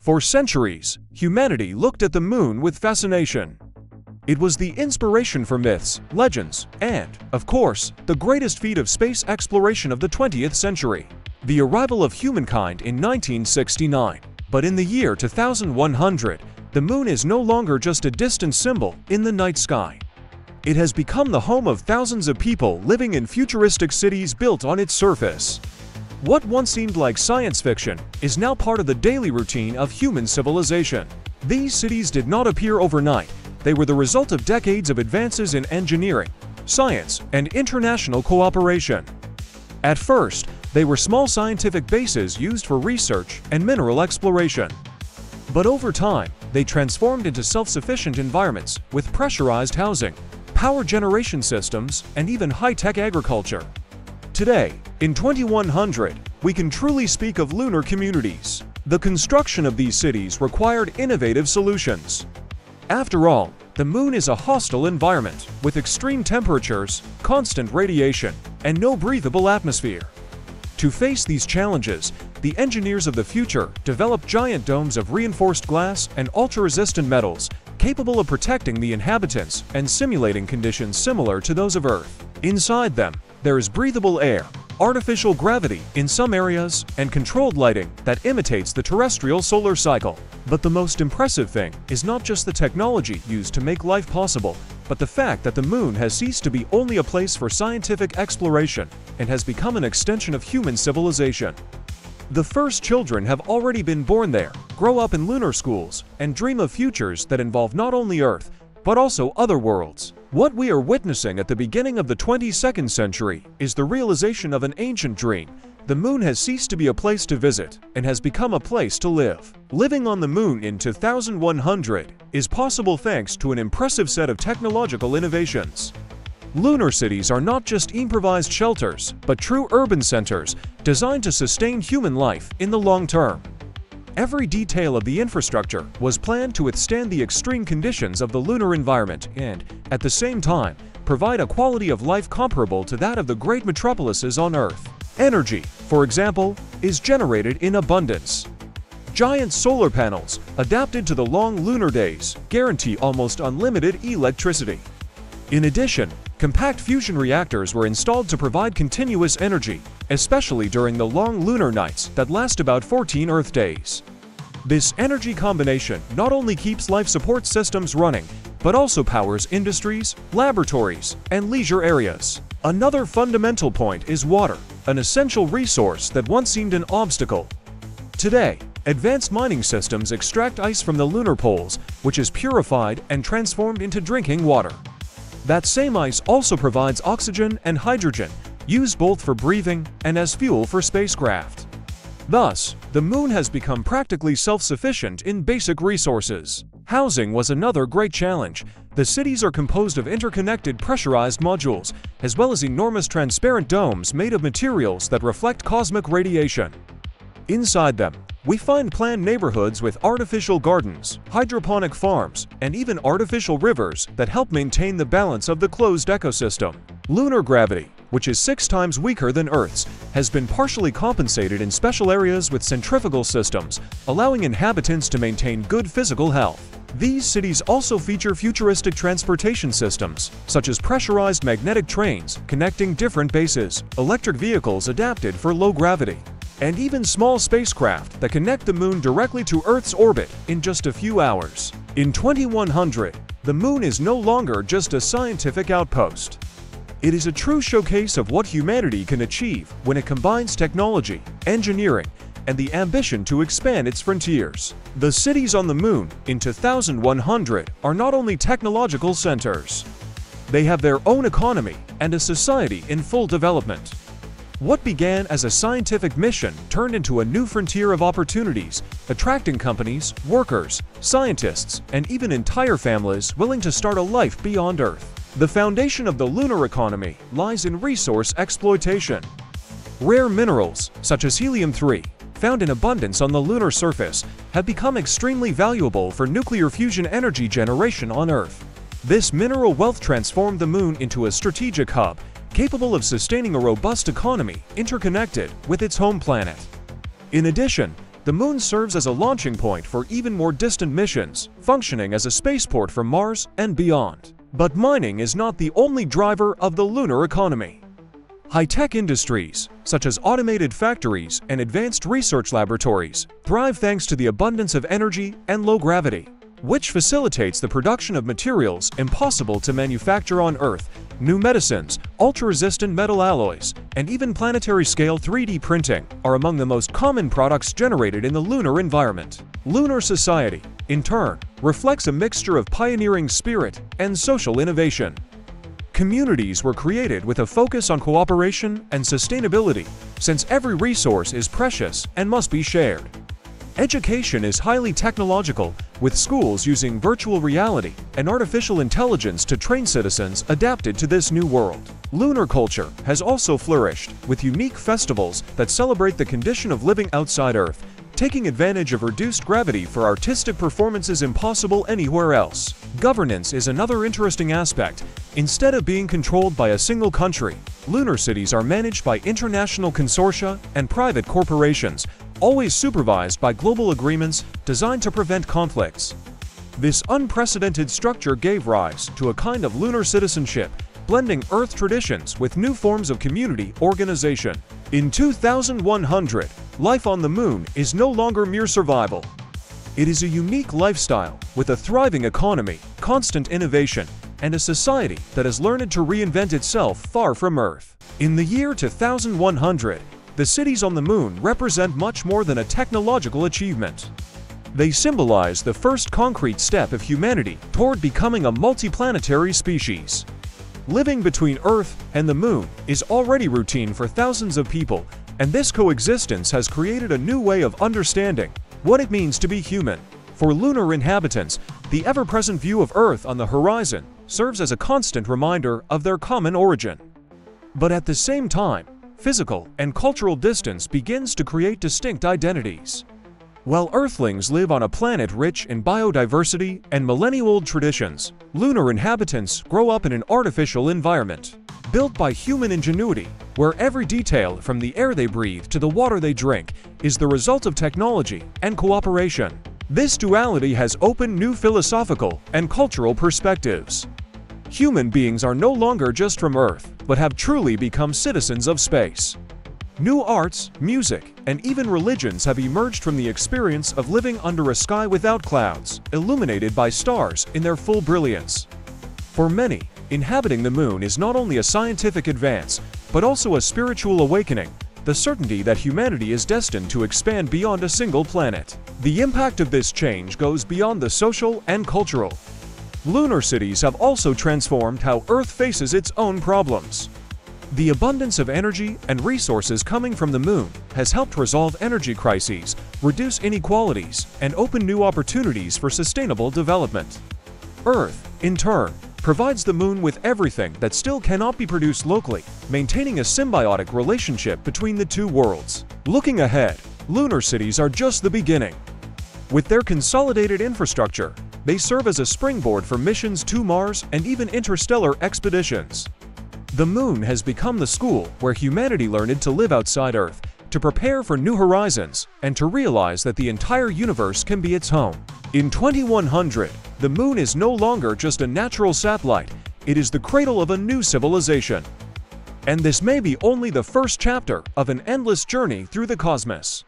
For centuries, humanity looked at the moon with fascination. It was the inspiration for myths, legends, and, of course, the greatest feat of space exploration of the 20th century, the arrival of humankind in 1969. But in the year 2100, the moon is no longer just a distant symbol in the night sky. It has become the home of thousands of people living in futuristic cities built on its surface. What once seemed like science fiction is now part of the daily routine of human civilization. These cities did not appear overnight. They were the result of decades of advances in engineering, science, and international cooperation. At first, they were small scientific bases used for research and mineral exploration. But over time, they transformed into self-sufficient environments with pressurized housing, power generation systems, and even high-tech agriculture. Today, in 2100, we can truly speak of lunar communities. The construction of these cities required innovative solutions. After all, the moon is a hostile environment with extreme temperatures, constant radiation, and no breathable atmosphere. To face these challenges, the engineers of the future developed giant domes of reinforced glass and ultra-resistant metals capable of protecting the inhabitants and simulating conditions similar to those of Earth. Inside them, there is breathable air, artificial gravity in some areas, and controlled lighting that imitates the terrestrial solar cycle. But the most impressive thing is not just the technology used to make life possible, but the fact that the moon has ceased to be only a place for scientific exploration and has become an extension of human civilization. The first children have already been born there, grow up in lunar schools, and dream of futures that involve not only Earth, but also other worlds. What we are witnessing at the beginning of the 22nd century is the realization of an ancient dream. The moon has ceased to be a place to visit and has become a place to live. Living on the moon in 2100 is possible thanks to an impressive set of technological innovations. Lunar cities are not just improvised shelters, but true urban centers designed to sustain human life in the long term. Every detail of the infrastructure was planned to withstand the extreme conditions of the lunar environment and, at the same time, provide a quality of life comparable to that of the great metropolises on Earth. Energy, for example, is generated in abundance. Giant solar panels, adapted to the long lunar days, guarantee almost unlimited electricity. In addition, compact fusion reactors were installed to provide continuous energy, especially during the long lunar nights that last about 14 Earth days. This energy combination not only keeps life support systems running, but also powers industries, laboratories, and leisure areas. Another fundamental point is water, an essential resource that once seemed an obstacle. Today, advanced mining systems extract ice from the lunar poles, which is purified and transformed into drinking water. That same ice also provides oxygen and hydrogen, used both for breathing and as fuel for spacecraft. Thus, the moon has become practically self-sufficient in basic resources. Housing was another great challenge. The cities are composed of interconnected pressurized modules, as well as enormous transparent domes made of materials that reflect cosmic radiation. Inside them, we find planned neighborhoods with artificial gardens, hydroponic farms, and even artificial rivers that help maintain the balance of the closed ecosystem. Lunar gravity, which is 6 times weaker than Earth's, has been partially compensated in special areas with centrifugal systems, allowing inhabitants to maintain good physical health. These cities also feature futuristic transportation systems, such as pressurized magnetic trains connecting different bases, electric vehicles adapted for low gravity, and even small spacecraft that connect the moon directly to Earth's orbit in just a few hours. In 2100, the moon is no longer just a scientific outpost. It is a true showcase of what humanity can achieve when it combines technology, engineering, and the ambition to expand its frontiers. The cities on the moon in 2100 are not only technological centers. They have their own economy and a society in full development. What began as a scientific mission turned into a new frontier of opportunities, attracting companies, workers, scientists, and even entire families willing to start a life beyond Earth. The foundation of the lunar economy lies in resource exploitation. Rare minerals, such as helium-3, found in abundance on the lunar surface, have become extremely valuable for nuclear fusion energy generation on Earth. This mineral wealth transformed the moon into a strategic hub, capable of sustaining a robust economy interconnected with its home planet. In addition, The Moon serves as a launching point for even more distant missions, functioning as a spaceport for Mars and beyond. But mining is not the only driver of the lunar economy. High-tech industries, such as automated factories and advanced research laboratories, thrive thanks to the abundance of energy and low gravity, which facilitates the production of materials impossible to manufacture on Earth, new medicines, ultra-resistant metal alloys, and even planetary-scale 3D printing are among the most common products generated in the lunar environment. Lunar society, in turn, reflects a mixture of pioneering spirit and social innovation. Communities were created with a focus on cooperation and sustainability, since every resource is precious and must be shared. Education is highly technological, with schools using virtual reality and artificial intelligence to train citizens adapted to this new world. Lunar culture has also flourished, with unique festivals that celebrate the condition of living outside Earth, taking advantage of reduced gravity for artistic performances impossible anywhere else. Governance is another interesting aspect. Instead of being controlled by a single country, lunar cities are managed by international consortia and private corporations, always supervised by global agreements designed to prevent conflicts. This unprecedented structure gave rise to a kind of lunar citizenship, blending Earth traditions with new forms of community organization. In 2100, life on the Moon is no longer mere survival. It is a unique lifestyle with a thriving economy, constant innovation, and a society that has learned to reinvent itself far from Earth. In the year 2100, the cities on the Moon represent much more than a technological achievement. They symbolize the first concrete step of humanity toward becoming a multiplanetary species. Living between Earth and the Moon is already routine for thousands of people, and this coexistence has created a new way of understanding what it means to be human. For lunar inhabitants, the ever-present view of Earth on the horizon serves as a constant reminder of their common origin. But at the same time, physical and cultural distance begins to create distinct identities. While Earthlings live on a planet rich in biodiversity and millennia-old traditions, lunar inhabitants grow up in an artificial environment, built by human ingenuity, where every detail from the air they breathe to the water they drink is the result of technology and cooperation. This duality has opened new philosophical and cultural perspectives. Human beings are no longer just from Earth, but have truly become citizens of space. New arts, music, and even religions have emerged from the experience of living under a sky without clouds, illuminated by stars in their full brilliance. For many, inhabiting the Moon is not only a scientific advance, but also a spiritual awakening, the certainty that humanity is destined to expand beyond a single planet. The impact of this change goes beyond the social and cultural. Lunar cities have also transformed how Earth faces its own problems. The abundance of energy and resources coming from the Moon has helped resolve energy crises, reduce inequalities, and open new opportunities for sustainable development. Earth, in turn, provides the Moon with everything that still cannot be produced locally, maintaining a symbiotic relationship between the two worlds. Looking ahead, lunar cities are just the beginning. With their consolidated infrastructure, they serve as a springboard for missions to Mars and even interstellar expeditions. The Moon has become the school where humanity learned to live outside Earth, to prepare for new horizons, and to realize that the entire universe can be its home. In 2100, the Moon is no longer just a natural satellite, it is the cradle of a new civilization. And this may be only the first chapter of an endless journey through the cosmos.